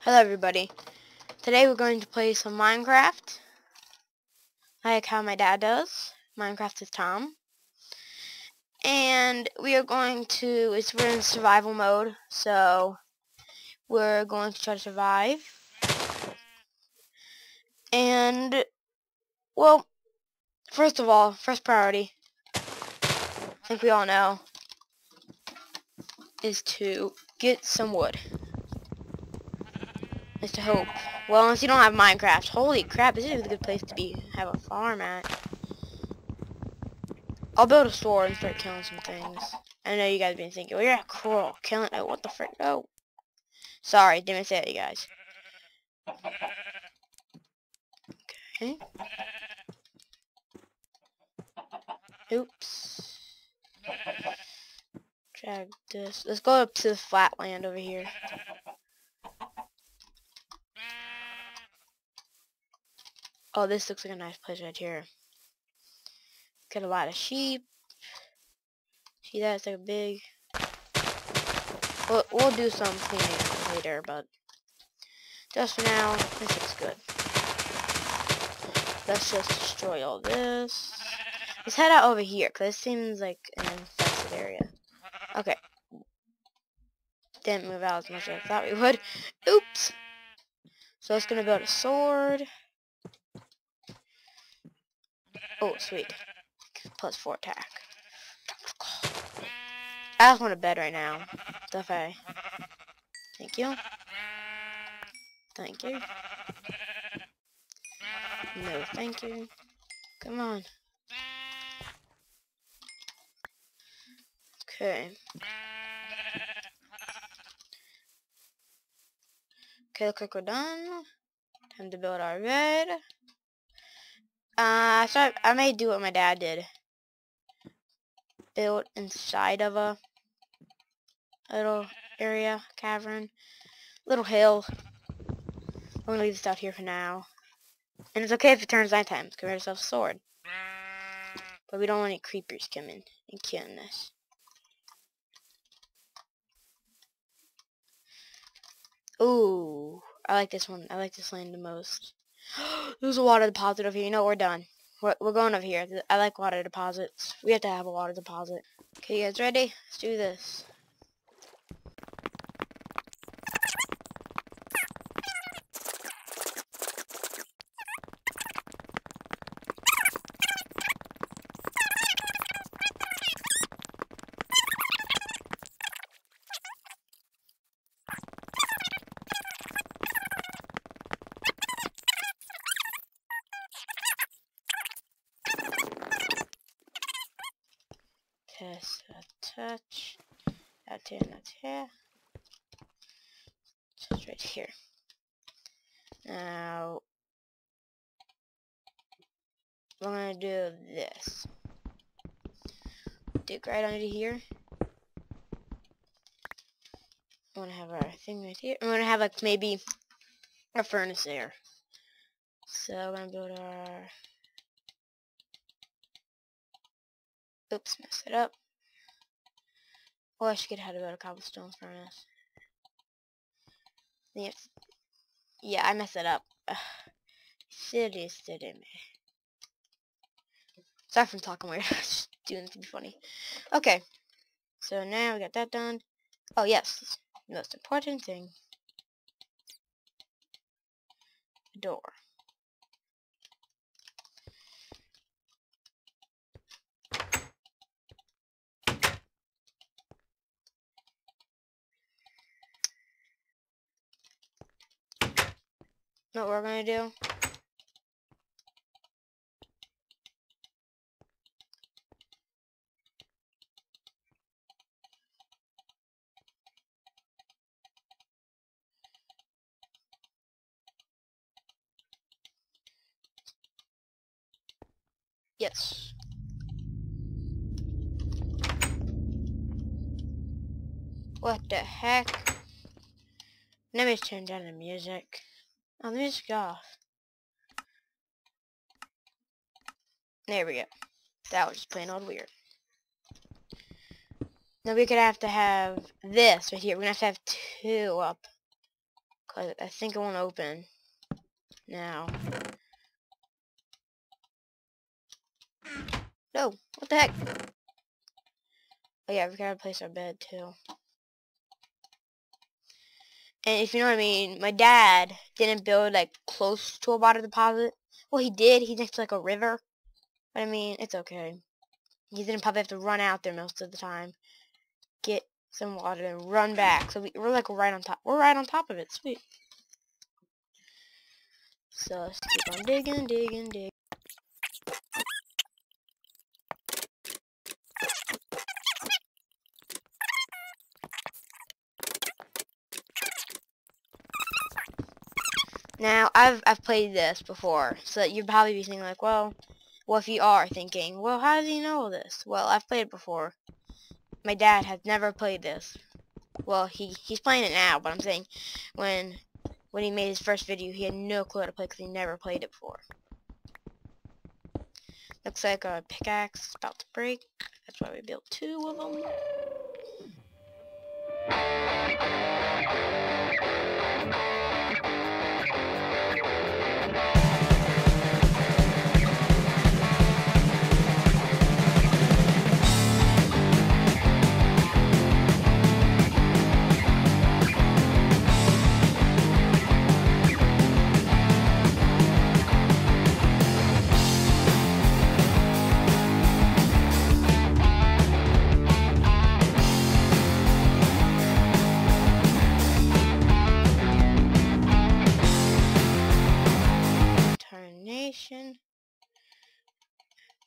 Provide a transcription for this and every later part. Hello everybody, today we're going to play some Minecraft, like how my dad does. Minecraft with Tom. And we are going to, we're in survival mode, so we're going to try to survive. And, well, first of all, first priority, I think we all know, is to get some wood. Is to hope. Well, unless you don't have Minecraft. Holy crap, this is a good place to be. Have a farm at. I'll build a sword and start killing some things. I know you guys have been thinking, well, you're a cruel. Killing, oh, what the frick? Oh. Sorry, didn't mean to say that, you guys. Okay. Oops. Drag this. Let's go up to the flatland over here. Oh, this looks like a nice place right here. Got a lot of sheep. See that? It's like a big... We'll do some cleaning later, but... just for now, this looks good. Let's just destroy all this. Let's head out over here, because it seems like an infested area. Okay. Didn't move out as much as I thought we would. Oops! So it's going to build a sword. Oh, sweet. +4 attack. I just want to bed right now. Okay. Thank you. Thank you. No, thank you. Come on. Okay. Okay, looks like we're done. Time to build our bed. So I may do what my dad did. Built inside of a little area, cavern, little hill. I'm gonna leave this out here for now. And it's okay if it turns nighttime, because we have ourselves a sword. But we don't want any creepers coming and killing us. Ooh, I like this one. I like this land the most. There's a water deposit over here. You know, we're done. We're going over here. I like water deposits. We have to have a water deposit. Okay, you guys ready? Let's do this. Test a touch. That's here. Just right here. Now we're gonna do this. Dig right under here. I'm gonna have our thing right here. I'm gonna have like maybe a furnace there. So I'm gonna build our. Oops, mess it up. Oh, I should get how to build a cobblestone furnace. Yes. Yeah, I messed it up. Ugh. Silly me. Sorry for talking weird. Just doing it to be funny. Okay. So now we got that done. Oh, yes. Most important thing. A door. Know what we're going to do? Yes. What the heck? Let me turn down the music. Oh, let me just go off. There we go. That was just plain old weird. No, we're gonna have to have this right here. We're gonna have to have two up. Cause I think it won't open now. No, what the heck? Oh yeah, we gotta place our bed too. And if you know what I mean, my dad didn't build like close to a water deposit. Well, he did. He's next to like a river. But I mean, it's okay. He didn't probably have to run out there most of the time, get some water, and run back. So we're like right on top. We're right on top of it. Sweet. So let's keep on digging, digging, digging. Now, I've played this before, so you'd probably be thinking like, well, if you are thinking, well, how does he know this? Well, I've played it before. My dad has never played this. Well, he's playing it now, but I'm saying when he made his first video, he had no clue how to play because he never played it before. Looks like a pickaxe is about to break. That's why we built two of them.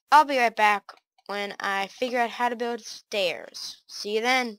I'll be right back when I figure out how to build stairs. See you then.